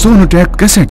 सोनोटेक कैसे